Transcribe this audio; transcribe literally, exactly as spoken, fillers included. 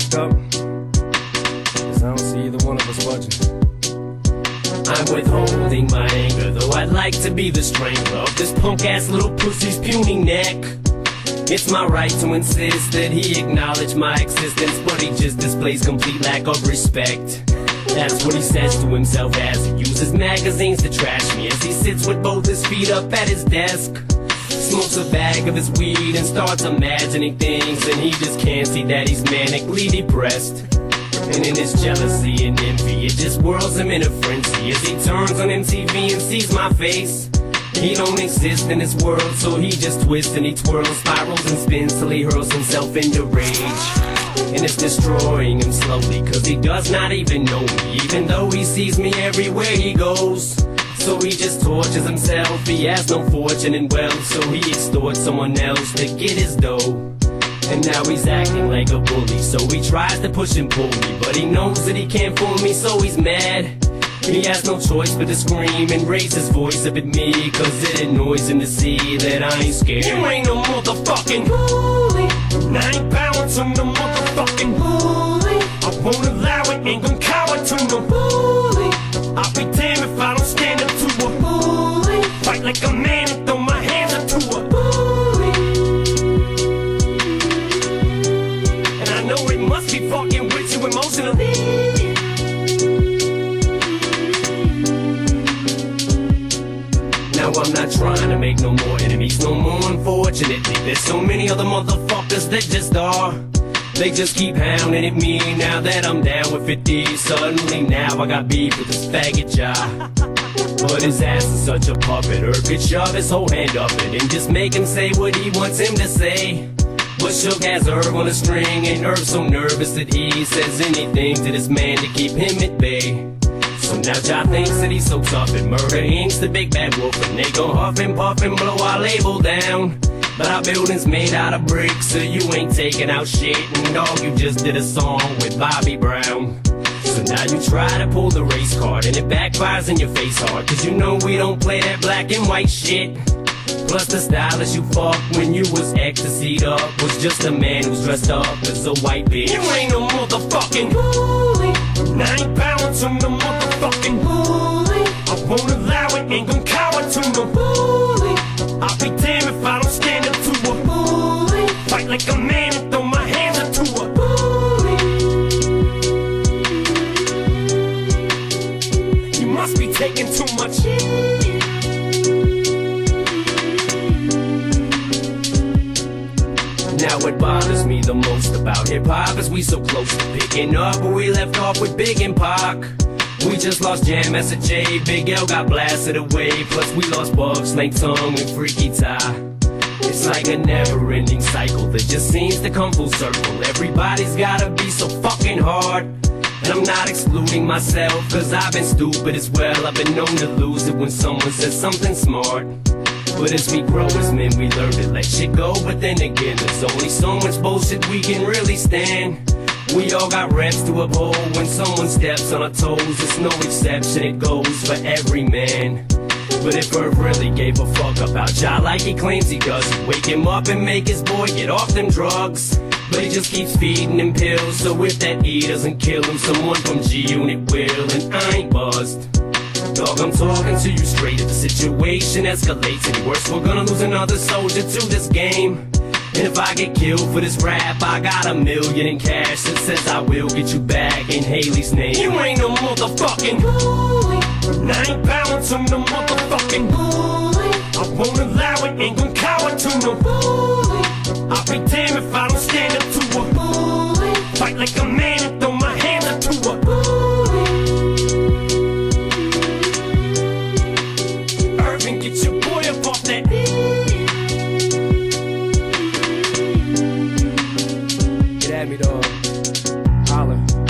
fucked up, cause I don't see either one of us budging. I'm withholding my anger, though I'd like to be the strangler of this punk-ass little pussy's puny neck. It's my right to insist that he acknowledge my existence, but he just displays complete lack of respect. That's what he says to himself as he uses magazines to trash me, as he sits with both his feet up at his desk, smokes a bag of his weed and starts imagining things, and he just can't see that he's manically depressed. And in his jealousy and envy, it just whirls him in a frenzy as he turns on M T V and sees my face. He don't exist in this world, so he just twists and he twirls, spirals and spins till he hurls himself into rage. And it's destroying him slowly, cause he does not even know me, even though he sees me everywhere he goes. So he just tortures himself, he has no fortune and wealth, so he extorts someone else to get his dough. And now he's acting like a bully, so he tries to push and pull me, but he knows that he can't fool me, so he's mad. He has no choice but to scream and raise his voice up at me, cause it annoys him to see that I ain't scared. You ain't no motherfucking bully, and I ain't bowing to no motherfucking bully. I won't allow it, ain't gon' cower to no bully. I'll be damned if I don't stand up to a bully, fight like a man and throw my hands up to a bully. Fucking with you emotionally, now I'm not trying to make no more enemies, no more unfortunately. There's so many other motherfuckers that just are, they just keep hounding at me. Now that I'm down with fifty, suddenly now I got beef with this faggot Ja. But his ass is such a puppet, Herb could shove his whole hand up it and just make him say what he wants him to say. But Suge has Irv on a string, and Irv's so nervous that he says anything to this man to keep him at bay. So now Ja thinks that he's so tough and murder inks the big bad wolf, and they gon' huff and puff and blow our label down. But our building's made out of bricks, so you ain't taking out shit, and dog, you just did a song with Bobby Brown. So now you try to pull the race card, and it backfires in your face hard, cause you know we don't play that black and white shit. Plus the stylist you fucked when you was ecstasied up was just a man who's dressed up as a white bitch. You ain't no motherfucking bully, and I ain't bowing to no motherfucking bully. I won't allow it, ain't gon' cower to no bully. I'll be damned if I don't stand up to a bully, fight like a man and throw my hands up to a bully. You must be taking too much. Now what bothers me the most about hip-hop is we so close to picking up where we left off with Big and Pac. We just lost Jam Master Jay, Big L got blasted away, plus we lost Bugs, Snake Tongue, and Freaky Thai. It's like a never-ending cycle that just seems to come full circle. Everybody's gotta be so fucking hard, and I'm not excluding myself, cause I've been stupid as well. I've been known to lose it when someone says something smart. But as we grow as men, we learn to let shit go. But then again, there's only so much bullshit we can really stand. We all got reps to uphold. When someone steps on our toes, it's no exception, it goes for every man. But if Herb really gave a fuck about Ja like he claims he does, he'd wake him up and make his boy get off them drugs. But he just keeps feeding him pills, so if that E doesn't kill him, someone from G Unit will. And I ain't buzzed, dog, I'm talking to you straight. If the situation escalates any worse, we're gonna lose another soldier to this game. And if I get killed for this rap, I got a million in cash that says I will get you back in Haley's name. You ain't no motherfucking bully, and I ain't bowing to no motherfucking bully. I won't allow it, ain't gon' cower to no bully. I'll be damned if I don't stand up to a bully, fight like a man and throw my hands up to a bully. Get your boy up off that. Get at me, dog. Holler.